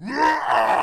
Yeah!